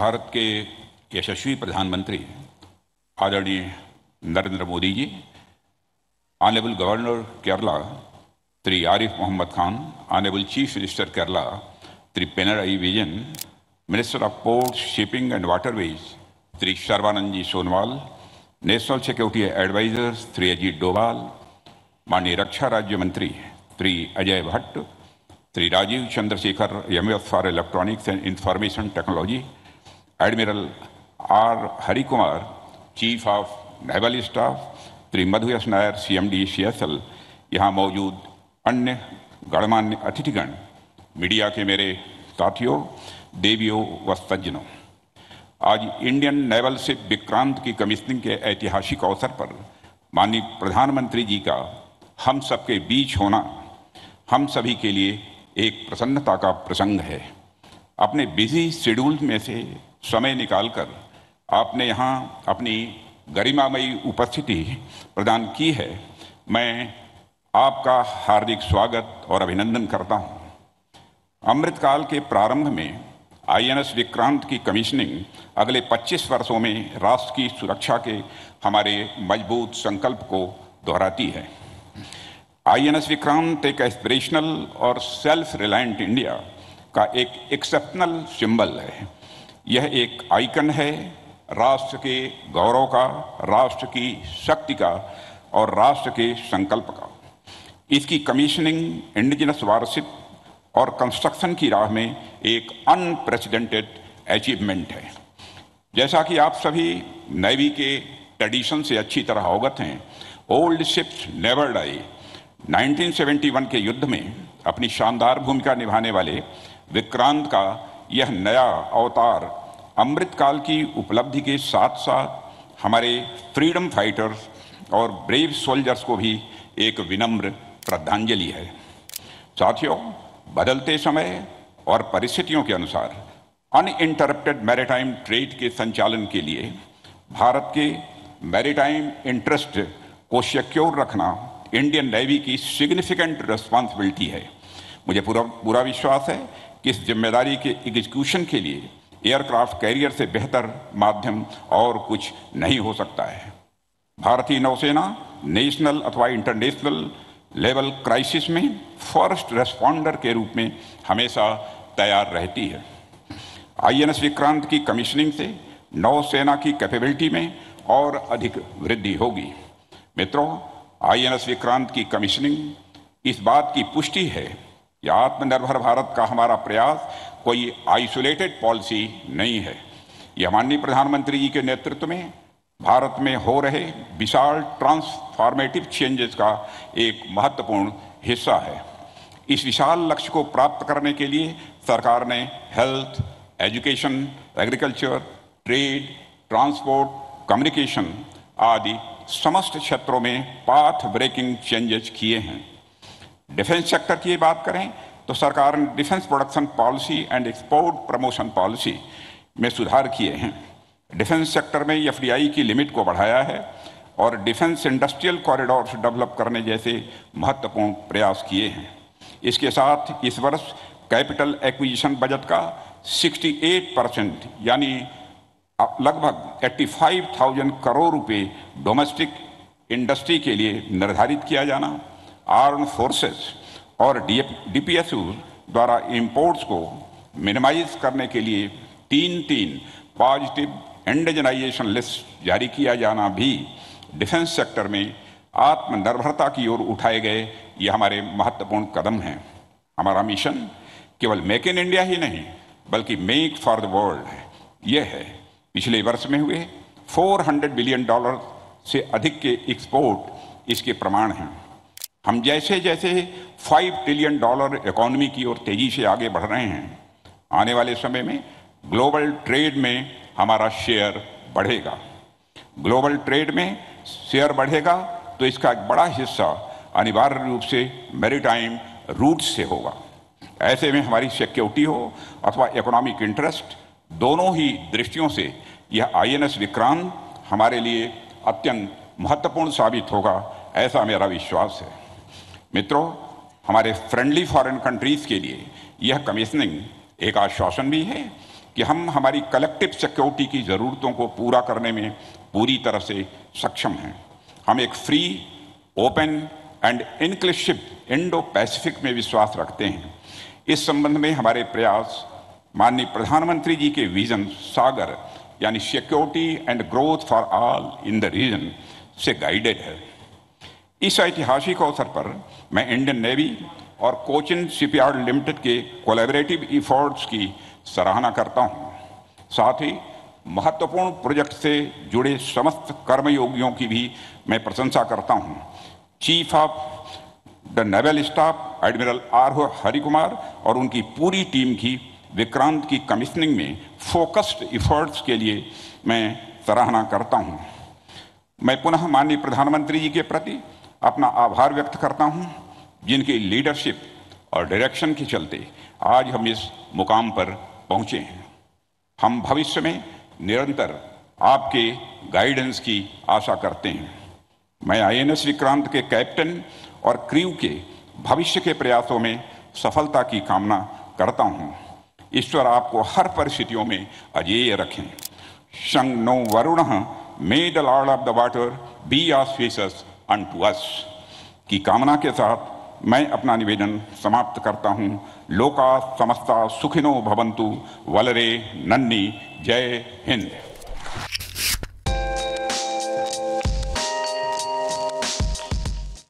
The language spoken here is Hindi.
भारत के यशस्वी प्रधानमंत्री आदरणीय Narendra Modi ji, honourable governor Kerala Shri Arif Mohammad Khan, honourable chief minister Kerala Shri Pinarayi Vijayan, minister of ports, shipping and waterways Shri Sarbananda ji Sonowal, national security adviser Shri Ajit Doval, माननीय रक्षा राज्य मंत्री Shri Ajay Bhatt, Shri Rajeev Chandrasekhar MF for electronics and information technology, admiral R Hari Kumar chief of naval staff, Shri Madhu S Nair CMD CSL, यहाँ मौजूद अन्य गणमान्य अतिथिगण, मीडिया के मेरे साथियों, देवियों व सज्जनों, आज इंडियन नेवल शिप विक्रांत की कमीशनिंग के ऐतिहासिक अवसर पर माननीय प्रधानमंत्री जी का हम सबके बीच होना हम सभी के लिए एक प्रसन्नता का प्रसंग है। अपने बिजी शेड्यूल में से समय निकालकर आपने यहाँ अपनी गरिमामयी उपस्थिति प्रदान की है। मैं आपका हार्दिक स्वागत और अभिनंदन करता हूँ। अमृतकाल के प्रारंभ में INS विक्रांत की कमीशनिंग अगले 25 वर्षों में राष्ट्र की सुरक्षा के हमारे मजबूत संकल्प को दोहराती है। INS विक्रांत एक एस्पिरेशनल और सेल्फ रिलायंट इंडिया का एक एक्सेप्शनल सिंबल है। यह एक आइकन है राष्ट्र के गौरव का, राष्ट्र की शक्ति का और राष्ट्र के संकल्प का। इसकी कमीशनिंग इंडिजिनस वारशिप और कंस्ट्रक्शन की राह में एक अनप्रेसिडेंटेड अचीवमेंट है। जैसा कि आप सभी नेवी के ट्रेडिशन से अच्छी तरह अवगत हैं, ओल्ड शिप्स नेवर डाई। 1971 के युद्ध में अपनी शानदार भूमिका निभाने वाले विक्रांत का यह नया अवतार अमृतकाल की उपलब्धि के साथ साथ हमारे फ्रीडम फाइटर्स और ब्रेव सोल्जर्स को भी एक विनम्र श्रद्धांजलि है। साथियों, बदलते समय और परिस्थितियों के अनुसार अनइंटरप्टेड मैरीटाइम ट्रेड के संचालन के लिए भारत के मैरीटाइम इंटरेस्ट को सिक्योर रखना इंडियन नेवी की सिग्निफिकेंट रिस्पॉन्सिबिलिटी है। मुझे पूरा विश्वास है कि इस जिम्मेदारी के एग्जीक्यूशन के लिए एयरक्राफ्ट कैरियर से बेहतर माध्यम और कुछ नहीं हो सकता है। भारतीय नौसेना नेशनल अथवा इंटरनेशनल लेवल क्राइसिस में फर्स्ट रेस्पॉन्डर के रूप में हमेशा तैयार रहती है। INS विक्रांत की कमीशनिंग से नौसेना की कैपेबिलिटी में और अधिक वृद्धि होगी। मित्रों, INS विक्रांत की कमीशनिंग इस बात की पुष्टि है कि आत्मनिर्भर भारत का हमारा प्रयास कोई आइसोलेटेड पॉलिसी नहीं है। यह माननीय प्रधानमंत्री जी के नेतृत्व में भारत में हो रहे विशाल ट्रांसफॉर्मेटिव चेंजेस का एक महत्वपूर्ण हिस्सा है। इस विशाल लक्ष्य को प्राप्त करने के लिए सरकार ने health, education, agriculture, trade, transport, communication आदि समस्त क्षेत्रों में पाथ ब्रेकिंग चेंजेस किए हैं। डिफेंस सेक्टर की बात करें तो सरकार ने defence production policy and export promotion policy में सुधार किए हैं। डिफेंस सेक्टर में FDI की लिमिट को बढ़ाया है और डिफेंस इंडस्ट्रियल कॉरिडोर्स डेवलप करने जैसे महत्वपूर्ण प्रयास किए हैं। इसके साथ इस वर्ष कैपिटल एक्विजिशन बजट का 68% यानी लगभग 85,000 करोड़ रुपए डोमेस्टिक इंडस्ट्री के लिए निर्धारित किया जाना, आर्म फोर्सेस और DPSU द्वारा इंपोर्ट्स को मिनिमाइज करने के लिए 3 पॉजिटिव इंडिजनाइजेशन लिस्ट जारी किया जाना भी डिफेंस सेक्टर में आत्मनिर्भरता की ओर उठाए गए ये हमारे महत्वपूर्ण कदम हैं। हमारा मिशन केवल मेक इन इंडिया ही नहीं बल्कि मेक फॉर द वर्ल्ड है। यह है पिछले वर्ष में हुए $400 बिलियन से अधिक के एक्सपोर्ट इसके प्रमाण हैं। हम जैसे जैसे $5 ट्रिलियन इकोनॉमी की ओर तेजी से आगे बढ़ रहे हैं, आने वाले समय में ग्लोबल ट्रेड में हमारा शेयर बढ़ेगा। ग्लोबल ट्रेड में शेयर बढ़ेगा तो इसका एक बड़ा हिस्सा अनिवार्य रूप से मैरीटाइम रूट से होगा। ऐसे में हमारी सिक्योरिटी हो अथवा इकोनॉमिक इंटरेस्ट, दोनों ही दृष्टियों से यह INS विक्रांत हमारे लिए अत्यंत महत्वपूर्ण साबित होगा, ऐसा मेरा विश्वास है। मित्रों, हमारे फ्रेंडली फॉरेन कंट्रीज़ के लिए यह कमीशनिंग एक आश्वासन भी है कि हम हमारी कलेक्टिव सिक्योरिटी की ज़रूरतों को पूरा करने में पूरी तरह से सक्षम हैं। हम एक free, open and inclusive Indo Pacific में विश्वास रखते हैं। इस संबंध में हमारे प्रयास माननीय प्रधानमंत्री जी के विजन सागर यानी security and growth for all in the region से गाइडेड है। इस ऐतिहासिक अवसर पर मैं इंडियन नेवी और कोचिन शिप यार्ड लिमिटेड के कोलैबोरेटिव एफर्ट्स की सराहना करता हूँ। साथ ही महत्वपूर्ण प्रोजेक्ट से जुड़े समस्त कर्मयोगियों की भी मैं प्रशंसा करता हूँ। Chief of the naval staff admiral R Hari Kumar और उनकी पूरी टीम की विक्रांत की कमीशनिंग में फोकस्ड एफर्ट्स के लिए मैं सराहना करता हूँ। मैं पुनः माननीय प्रधानमंत्री जी के प्रति अपना आभार व्यक्त करता हूँ, जिनकी लीडरशिप और डायरेक्शन के चलते आज हम इस मुकाम पर पहुँचे हैं। हम भविष्य में निरंतर आपके गाइडेंस की आशा करते हैं। मैं INS विक्रांत के कैप्टन और क्रू के भविष्य के प्रयासों में सफलता की कामना करता हूँ। ईश्वर आपको हर परिस्थितियों में अजेय रखें। शं नो वरुणः may the lord of the water be our species unto us की कामना के साथ मैं अपना निवेदन समाप्त करता हूँ। लोका समस्ता सुखिनो भवंतु वलरे नन्नी। जय हिंद।